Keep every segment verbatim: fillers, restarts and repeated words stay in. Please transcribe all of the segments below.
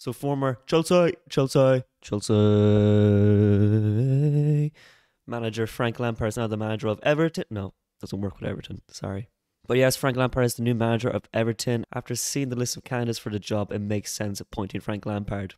So former Chelsea, Chelsea, Chelsea manager Frank Lampard is now the manager of Everton. No, doesn't work with Everton. Sorry. But yes, Frank Lampard is the new manager of Everton. After seeing the list of candidates for the job, it makes sense appointing Frank Lampard.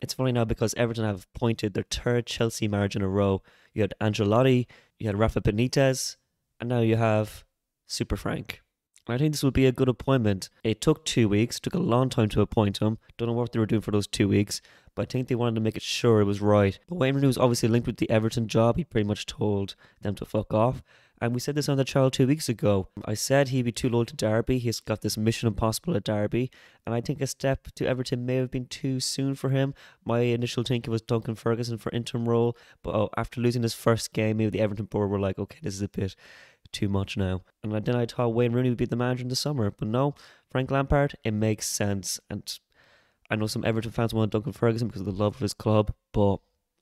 It's funny now because Everton have appointed their third Chelsea manager in a row. You had Ancelotti, you had Rafa Benitez, and now you have Super Frank. I think this would be a good appointment. It took two weeks, took a long time to appoint him. Don't know what they were doing for those two weeks, but I think they wanted to make it sure it was right. But Wayne Rooney was obviously linked with the Everton job. He pretty much told them to fuck off. And we said this on the channel two weeks ago. I said he'd be too loyal to Derby. He's got this mission impossible at Derby. And I think a step to Everton may have been too soon for him. My initial thinking was Duncan Ferguson for interim role. But oh, after losing his first game, maybe the Everton board were like, okay, this is a bit too much now. And then I thought Wayne Rooney would be the manager in the summer. But no, Frank Lampard, it makes sense. And I know some Everton fans want Duncan Ferguson because of the love of his club. But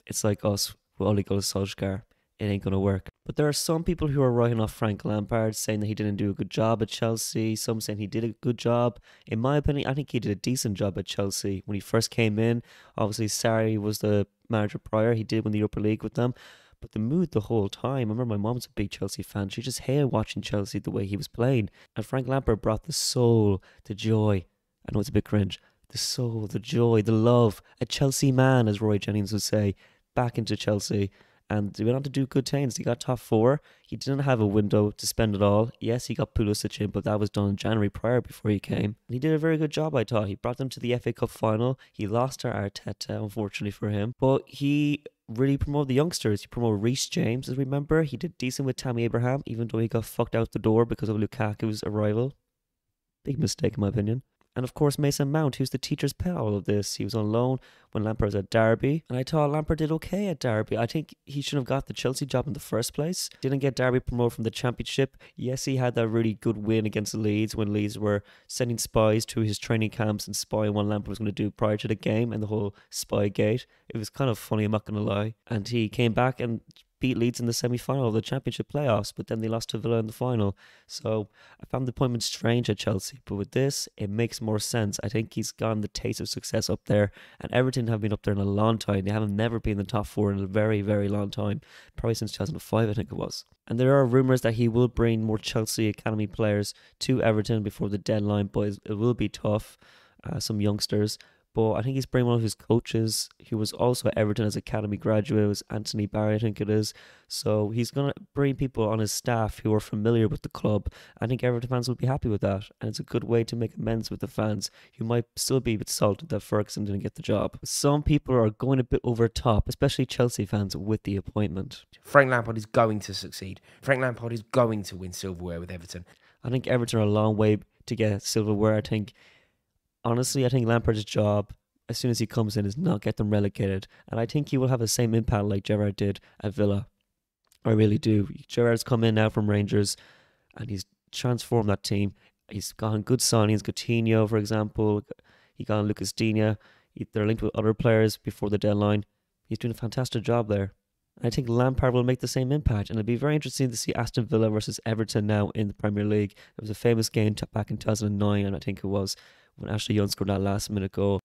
it's like us, we only go to Solskjaer. It ain't going to work. But there are some people who are writing off Frank Lampard, saying that he didn't do a good job at Chelsea. Some saying he did a good job. In my opinion, I think he did a decent job at Chelsea. When he first came in, obviously Sarri was the manager prior. He did win the Europa League with them. But the mood the whole time, I remember my mom's a big Chelsea fan. She just hated watching Chelsea the way he was playing. And Frank Lampard brought the soul, the joy. I know it's a bit cringe. The soul, the joy, the love. A Chelsea man, as Roy Jennings would say, back into Chelsea. And they went on to do good things. He got top four. He didn't have a window to spend it all. Yes, he got Pulisic in, but that was done in January prior before he came. And he did a very good job, I thought. He brought them to the F A Cup final. He lost to Arteta, unfortunately for him. But he really promoted the youngsters. He promoted Reece James, as we remember. He did decent with Tammy Abraham, even though he got fucked out the door because of Lukaku's arrival. Big mistake, in my opinion. And of course, Mason Mount, who's the teacher's pet, all of this. He was on loan when Lampard was at Derby. And I thought Lampard did okay at Derby. I think he shouldn't have got the Chelsea job in the first place. Didn't get Derby promoted from the championship. Yes, he had that really good win against Leeds when Leeds were sending spies to his training camps and spying what Lampard was going to do prior to the game and the whole spy gate. It was kind of funny, I'm not going to lie. And he came back and beat Leeds in the semi-final of the championship playoffs, but then they lost to Villa in the final. So I found the appointment strange at Chelsea, but with this it makes more sense. I think he's gotten the taste of success up there, and Everton have been up there in a long time. They haven't never been in the top four in a very very long time, probably since two thousand five I think it was. And there are rumours that he will bring more Chelsea academy players to Everton before the deadline, but it will be tough, uh, some youngsters. But I think he's bringing one of his coaches who was also at Everton as academy graduate. It was Anthony Barry, I think it is. So he's going to bring people on his staff who are familiar with the club. I think Everton fans will be happy with that. And it's a good way to make amends with the fans who might still be a bit salty that Ferguson didn't get the job. Some people are going a bit over top, especially Chelsea fans, with the appointment. Frank Lampard is going to succeed. Frank Lampard is going to win silverware with Everton. I think Everton are a long way to get silverware. I think... Honestly, I think Lampard's job, as soon as he comes in, is not get them relegated. And I think he will have the same impact like Gerrard did at Villa. I really do. Gerrard's come in now from Rangers, and he's transformed that team. He's gotten good signings, Coutinho, for example. He got Lucas Dina. They're linked with other players before the deadline. He's doing a fantastic job there. I think Lampard will make the same impact, and it'll be very interesting to see Aston Villa versus Everton now in the Premier League. It was a famous game back in two thousand nine, and I think it was when Ashley Young scored that last minute goal.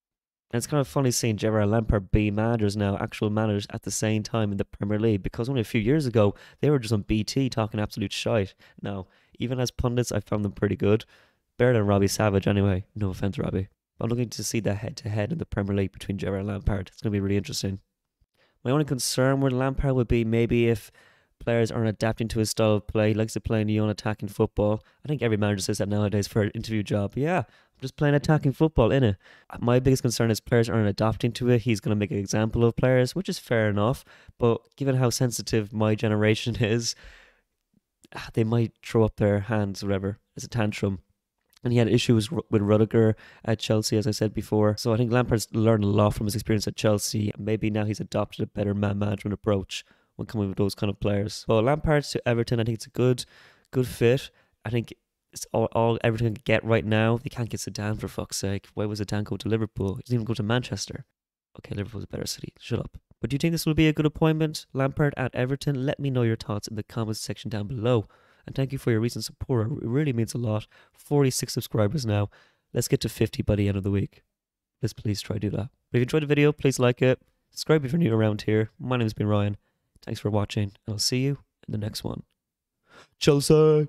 And it's kind of funny seeing Gerrard and Lampard be managers now, actual managers at the same time in the Premier League, because only a few years ago they were just on B T talking absolute shite. Now, even as pundits, I found them pretty good. Better than Robbie Savage anyway. No offence, Robbie. But I'm looking to see that head-to-head in the Premier League between Gerrard and Lampard. It's going to be really interesting. My only concern with Lampard would be maybe if players aren't adapting to his style of play. He likes to play in the own attacking football. I think every manager says that nowadays for an interview job. Yeah, I'm just playing attacking football, innit? My biggest concern is players aren't adapting to it. He's going to make an example of players, which is fair enough. But given how sensitive my generation is, they might throw up their hands, whatever, as a tantrum. And he had issues with Rudiger at Chelsea, as I said before. So I think Lampard's learned a lot from his experience at Chelsea. Maybe now he's adopted a better man management approach when coming with those kind of players. But Lampard to Everton, I think it's a good good fit. I think it's all, all Everton can get right now. They can't get Zidane, for fuck's sake. Why was Zidane go to Liverpool? He doesn't even go to Manchester. Okay, Liverpool's a better city. Shut up. But do you think this will be a good appointment? Lampard at Everton? Let me know your thoughts in the comments section down below. And thank you for your recent support. It really means a lot. forty-six subscribers now. Let's get to fifty by the end of the week. Let's please try to do that. But if you enjoyed the video, please like it. Subscribe if you're new around here. My name's been Ryan. Thanks for watching, and I'll see you in the next one. Chelsea!